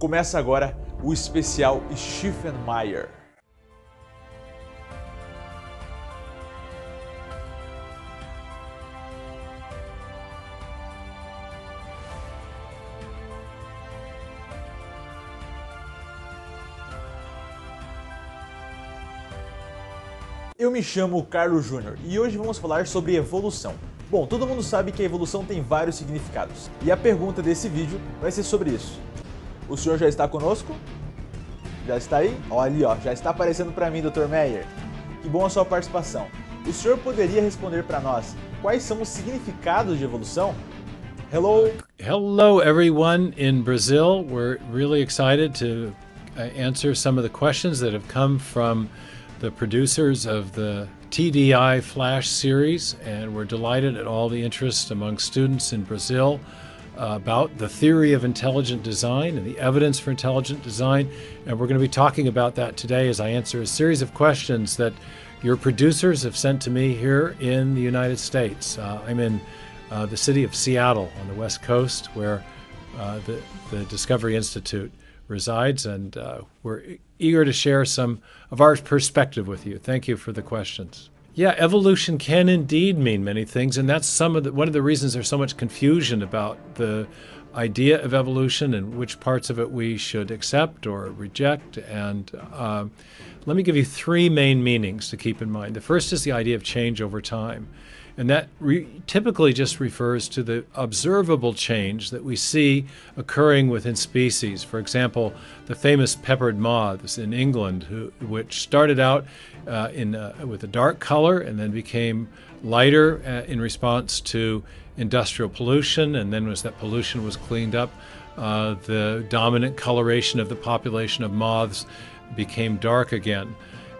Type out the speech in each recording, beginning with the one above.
Começa agora o especial Stephen Meyer. Eu me chamo Carlos Júnior e hoje vamos falar sobre evolução. Bom, todo mundo sabe que a evolução tem vários significados e a pergunta desse vídeo vai ser sobre isso. O senhor já está conosco? Já está aí? Ó, ali, ó, já está aparecendo para mim, Dr. Meyer. Que bom a sua participação. O senhor poderia responder para nós quais são os significados de evolução? Hello. Hello everyone in Brazil. We're really excited to answer some of the questions that have come from the producers of the TDI Flash series, and we're delighted at all the interest among students in Brazil about the theory of intelligent design and the evidence for intelligent design. And we're going to be talking about that today as I answer a series of questions that your producers have sent to me here in the United States. I'm in the city of Seattle on the West Coast, where the Discovery Institute resides, and we're eager to share some of our perspective with you. Thank you for the questions. Yeah, evolution can indeed mean many things, and that's one of the reasons there's so much confusion about the idea of evolution and which parts of it we should accept or reject. And let me give you three main meanings to keep in mind. The first is the idea of change over time, and that typically just refers to the observable change that we see occurring within species. For example, the famous peppered moths in England, which started out with a dark color and then became lighter in response to industrial pollution, and then as that pollution was cleaned up, the dominant coloration of the population of moths became dark again.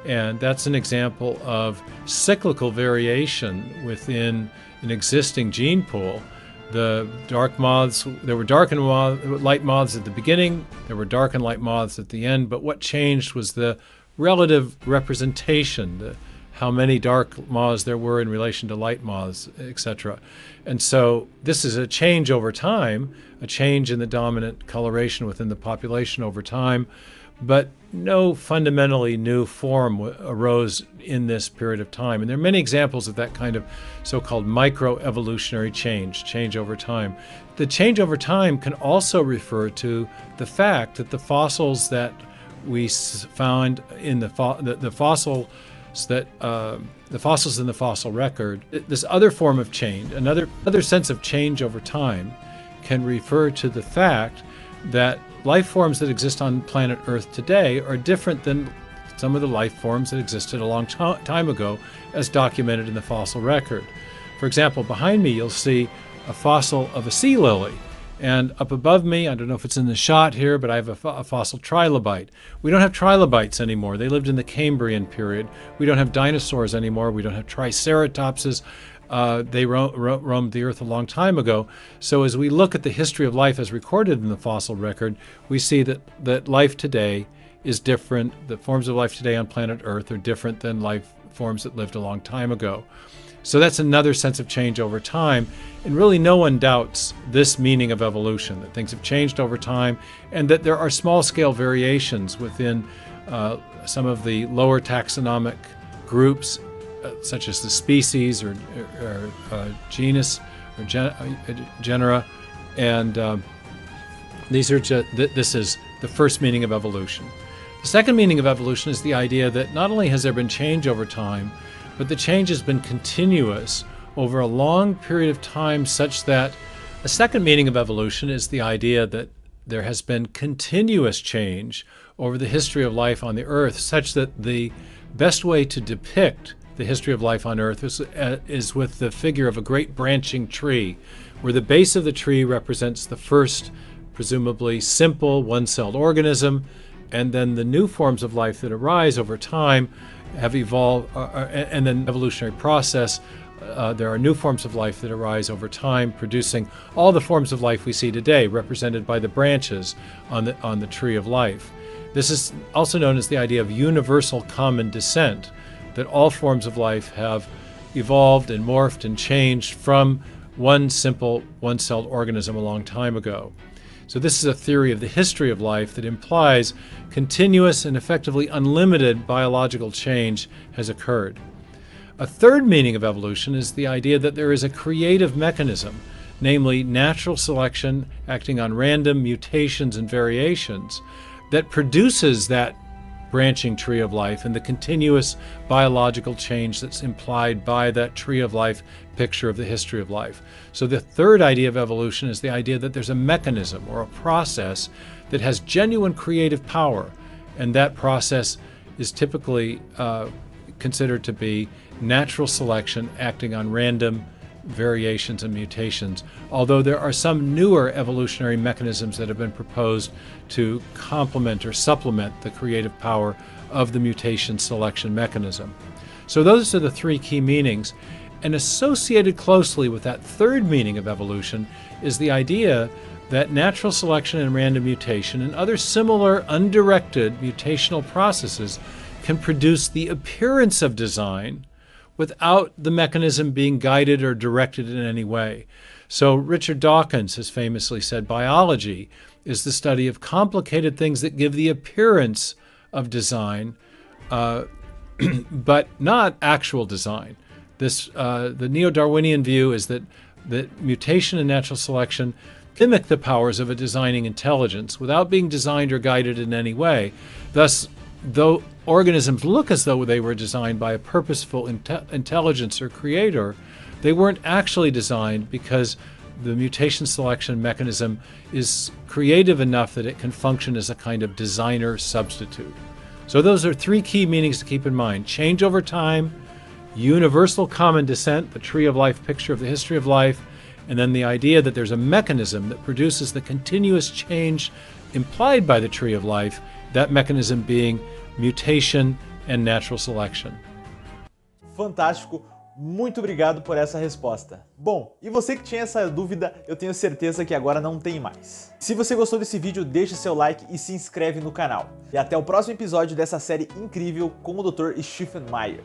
And that's an example of cyclical variation within an existing gene pool. There were dark and light moths at the beginning, there were dark and light moths at the end, but what changed was the relative representation, how many dark moths there were in relation to light moths, etc. And so this is a change over time, a change in the dominant coloration within the population over time, but no fundamentally new form arose in this period of time. And there are many examples of that kind of so-called microevolutionary change over time. The change over time can also refer to the fact that the fossils that we found in the fossils in the fossil record, this other form of change, another sense of change over time, can refer to the fact that life forms that exist on planet Earth today are different than some of the life forms that existed a long time ago, as documented in the fossil record. For example, behind me you'll see a fossil of a sea lily, and up above me, I don't know if it's in the shot here, but I have a fossil trilobite. We don't have trilobites anymore. They lived in the Cambrian period. We don't have dinosaurs anymore. We don't have triceratopses. They roamed the earth a long time ago. So as we look at the history of life as recorded in the fossil record, we see that life today is different. The forms of life today on planet Earth are different than life forms that lived a long time ago. So that's another sense of change over time. And really no one doubts this meaning of evolution, that things have changed over time and that there are small-scale variations within some of the lower taxonomic groups, such as the species or genus or genera, and this is the first meaning of evolution. The second meaning of evolution is the idea that not only has there been change over time, but the change has been continuous over a long period of time, such that a second meaning of evolution is the idea that there has been continuous change over the history of life on the Earth, such that the best way to depict the history of life on Earth is with the figure of a great branching tree, where the base of the tree represents the first, presumably simple, one-celled organism, and then the new forms of life that arise over time have evolved, and then evolutionary process. There are new forms of life that arise over time, producing all the forms of life we see today, represented by the branches on the tree of life. This is also known as the idea of universal common descent, that all forms of life have evolved and morphed and changed from one simple, one-celled organism a long time ago. So this is a theory of the history of life that implies continuous and effectively unlimited biological change has occurred. A third meaning of evolution is the idea that there is a creative mechanism, namely natural selection acting on random mutations and variations, that produces that branching tree of life and the continuous biological change that's implied by that tree of life picture of the history of life. So the third idea of evolution is the idea that there's a mechanism or a process that has genuine creative power, and that process is typically considered to be natural selection acting on random variations and mutations, although there are some newer evolutionary mechanisms that have been proposed to complement or supplement the creative power of the mutation selection mechanism. So those are the three key meanings, and associated closely with that third meaning of evolution is the idea that natural selection and random mutation and other similar undirected mutational processes can produce the appearance of design without the mechanism being guided or directed in any way. So Richard Dawkins has famously said, biology is the study of complicated things that give the appearance of design, but not actual design. This, the neo-Darwinian view is that mutation and natural selection mimic the powers of a designing intelligence without being designed or guided in any way. Thus, though organisms look as though they were designed by a purposeful intelligence or creator, they weren't actually designed because the mutation selection mechanism is creative enough that it can function as a kind of designer substitute. So those are three key meanings to keep in mind: change over time, universal common descent, the tree of life picture of the history of life, and then the idea that there's a mechanism that produces the continuous change implied by the tree of life, that mechanism being mutation and natural selection. Fantástico. Muito obrigado por essa resposta. Bom, e você que tinha essa dúvida, eu tenho certeza que agora não tem mais. Se você gostou desse vídeo, deixa seu like e se inscreve no canal. E até o próximo episódio dessa série incrível com o Dr. Stephen Meyer.